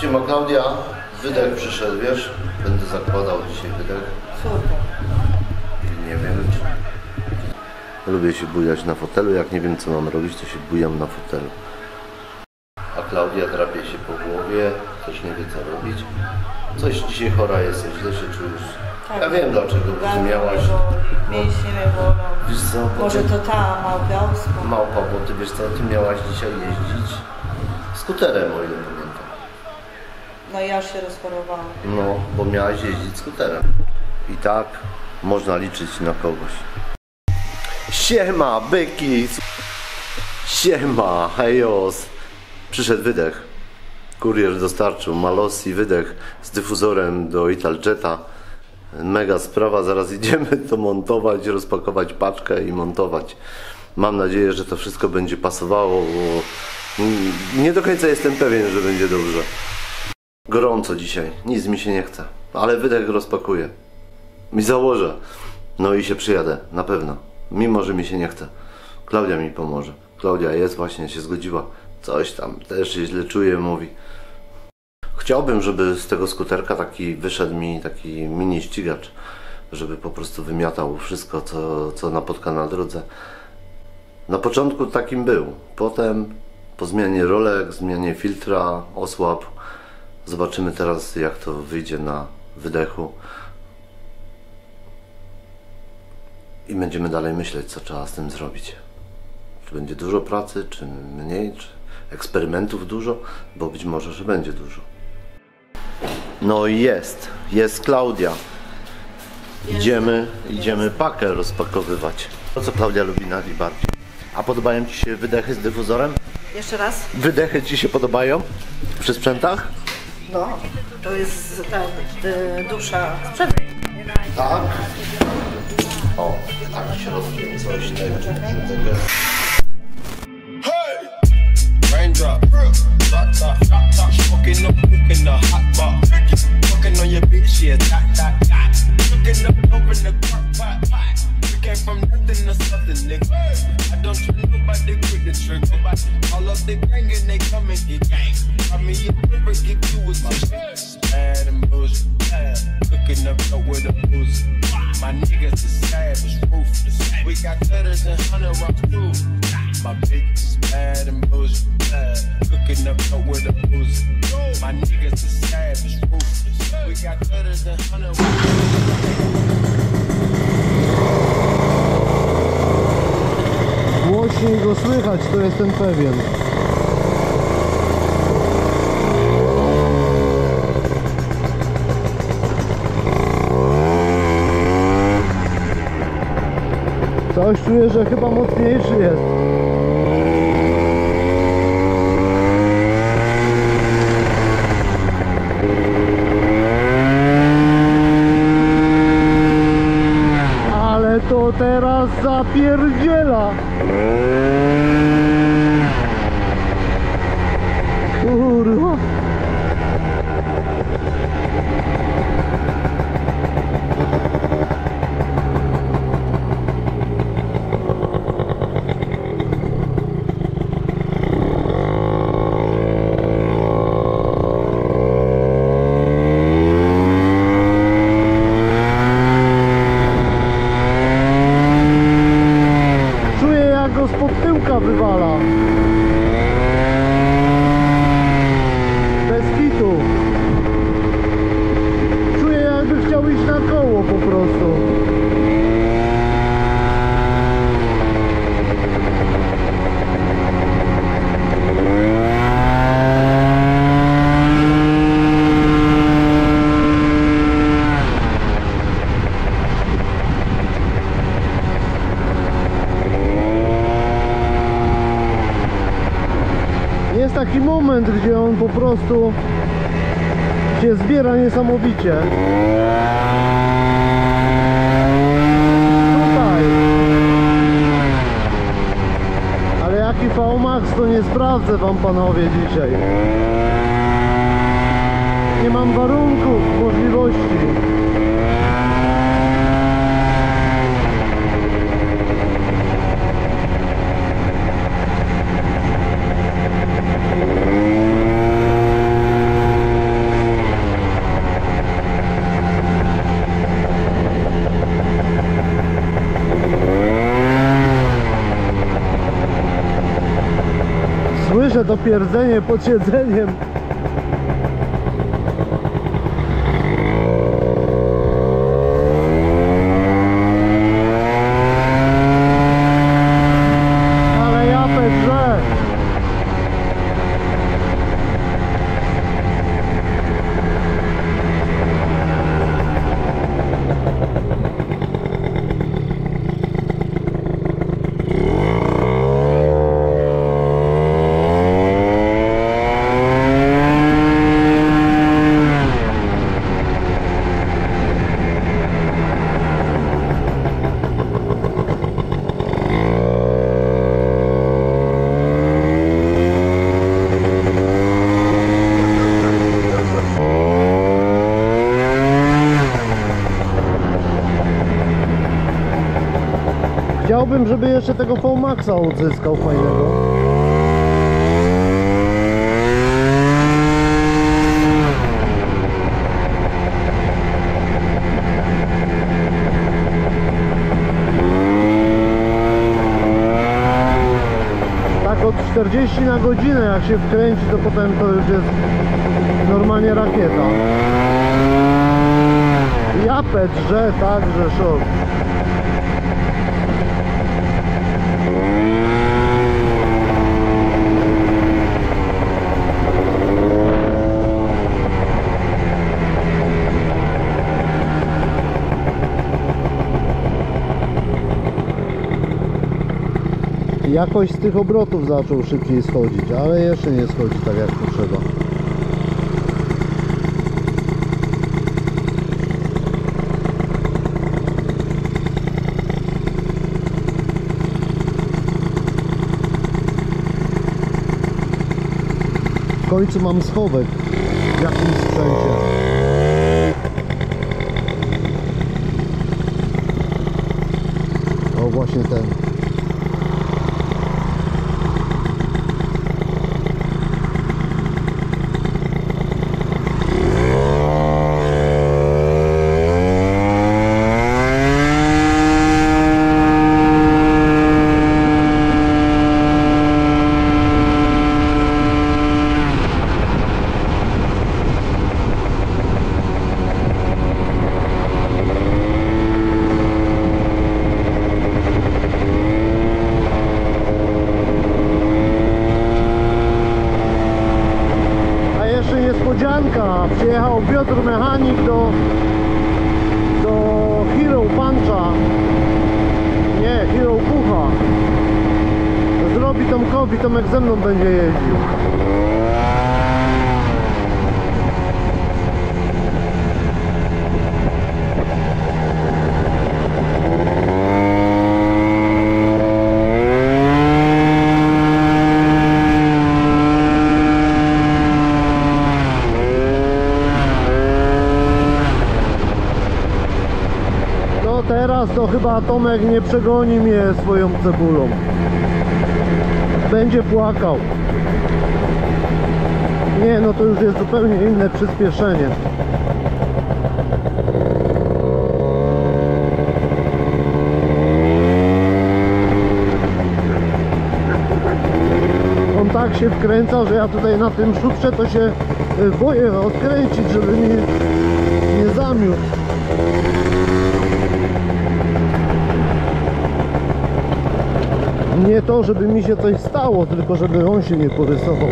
Siema Klaudia, wydech przyszedł, wiesz? Będę zakładał dzisiaj wydech. Super. Nie wiem, czy... Lubię się bujać na fotelu, jak nie wiem co mam robić, to się bujam na fotelu. A Klaudia drapie się po głowie, też nie wie co robić. Coś dzisiaj chora jesteś, źle się czujesz. Tak. Ja wiem dlaczego, rozumiałaś. Mięśnie nie wolą. Wiesz co? Może to ta małpa. Małpa, bo ty wiesz co, ty miałaś dzisiaj jeździć skuterem, o ile pamiętam. No ja się rozchorowałam. No, bo miałaś jeździć skuterem. I tak można liczyć na kogoś. Siema, byki! Siema, hejos! Przyszedł wydech. Kurier dostarczył Malossi wydech z dyfuzorem do Italjeta. Mega sprawa, zaraz idziemy to montować, rozpakować paczkę i montować. Mam nadzieję, że to wszystko będzie pasowało, bo nie do końca jestem pewien, że będzie dobrze. Gorąco dzisiaj, nic mi się nie chce, ale wydech rozpakuję. Mi założę, no i się przyjadę, na pewno, mimo że mi się nie chce. Klaudia mi pomoże. Klaudia jest właśnie, się zgodziła. Coś tam, też się źle czuje, mówi. Chciałbym, żeby z tego skuterka taki wyszedł mi taki mini ścigacz, żeby po prostu wymiatał wszystko, co napotka na drodze. Na początku takim był, potem po zmianie rolek, zmianie filtra, osłab. Zobaczymy teraz, jak to wyjdzie na wydechu. I będziemy dalej myśleć, co trzeba z tym zrobić. Czy będzie dużo pracy, czy mniej, czy eksperymentów dużo, bo być może, że będzie dużo. No i jest Klaudia. Idziemy pakę rozpakowywać. To co Klaudia lubi najbardziej. A podobają Ci się wydechy z dyfuzorem? Jeszcze raz? Wydechy Ci się podobają przy sprzętach? No, to jest ta dusza sprzęt. Tak. O, tak się rozumie coś tego. Drop, drop top, drop top, fucking up, cooking a hot box, fucking on your bitch, yeah, dot, dot, dot, cooking up, open the crock pot, pot, we came from nothing to something, nigga, I don't trust nobody, quick the trigger, all up the gang and they come and get gang, I mean, you never give you a shit, bad and bullshit, bad, cooking up, up with a booze, my niggas is savage, ruthless, we got cutters and hunter rocks too. My bitch is bad and bullshit, cooking up dope with a booze. My niggas is savage, ruthless. We got cutters and hunter. Głośniej go słychać, to jestem pewien. Coś czuję, że chyba mocniejszy jest. To teraz zapierdziela. Kurwa. Taki moment, gdzie on po prostu się zbiera niesamowicie. Tutaj. Ale jaki VMAX, to nie sprawdzę wam panowie dzisiaj. Nie mam warunków, możliwości. Jeszcze to pierdzenie pod siedzeniem. Chciałbym, żeby jeszcze tego V-Maxa odzyskał fajnego. Tak od 40 na godzinę jak się wkręci, to potem to już jest normalnie rakieta. Japet, że tak, że szok. Jakoś z tych obrotów zaczął szybciej schodzić, ale jeszcze nie schodzi tak jak to trzeba. W końcu mam schowek w jakimś sprzęcie. O, właśnie ten. Przyjechał Piotr Mechanik do Hero Pucha, nie, Hero Pucha. Zrobi Tomkowi, Tomek ze mną będzie jeździł. Teraz to chyba Tomek nie przegoni mnie swoją cebulą. Będzie płakał. Nie, no to już jest zupełnie inne przyspieszenie. On tak się wkręca, że ja tutaj na tym szutrze to się boję odkręcić, żeby mnie nie zamiótł. Nie to, żeby mi się coś stało, tylko żeby on się nie porysował.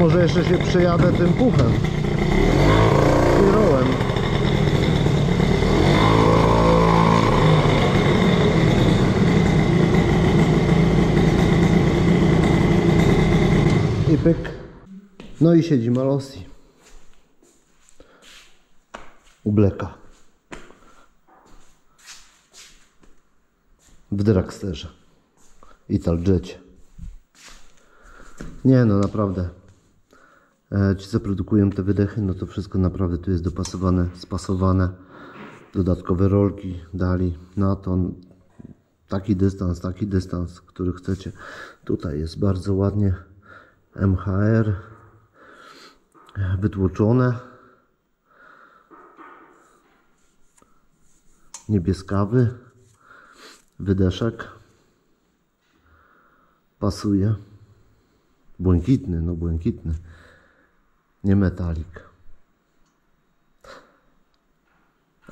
Może jeszcze się przejadę tym puchem. Kierołem. I pyk. No i siedzi Malossi u Bleka w dragsterze Italjecie. Nie no, naprawdę ci co produkują te wydechy, no to wszystko naprawdę tu jest dopasowane, spasowane, dodatkowe rolki dali na to, taki dystans, który chcecie. Tutaj jest bardzo ładnie MHR wytłoczone, niebieskawy, wydeszek, pasuje, błękitny, no błękitny, nie metalik.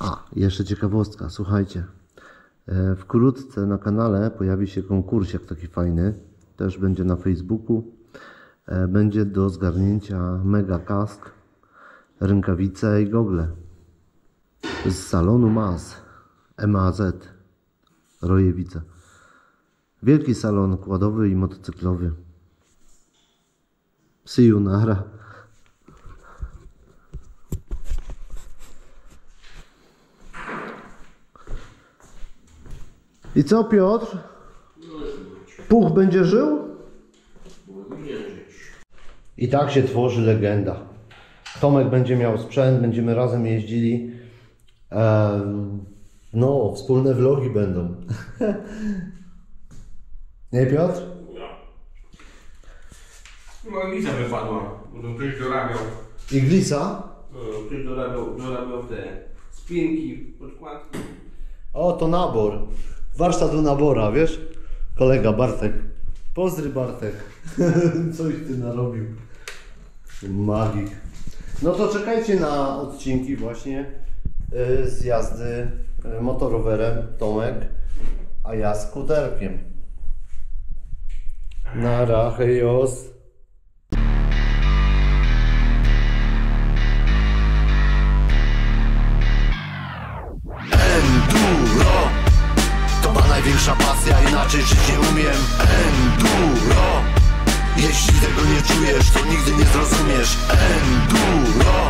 A, jeszcze ciekawostka, słuchajcie, wkrótce na kanale pojawi się konkursiak taki fajny, też będzie na Facebooku, będzie do zgarnięcia mega kask, rękawice i gogle z salonu MAS, Rojewice. Wielki salon kładowy i motocyklowy. See you, nara. I co, Piotr? Puch będzie żył? I tak się tworzy legenda. Tomek będzie miał sprzęt, będziemy razem jeździli. No, wspólne vlogi będą. Nie, Piotr? No, iglica wypadła. Ktoś dorabiał. Iglica? Ktoś dorabiał te spinki, podkładki. O, to nabor. Warsztat do nabora, wiesz? Kolega Bartek. Pozdry, Bartek. Coś ty narobił. Magik. No to czekajcie na odcinki właśnie z jazdy motorowerem Tomek, a ja skuterkiem. Nara, hejos. Największa pasja, inaczej żyć nie umiem. Enduro. Jeśli tego nie czujesz, to nigdy nie zrozumiesz. Enduro.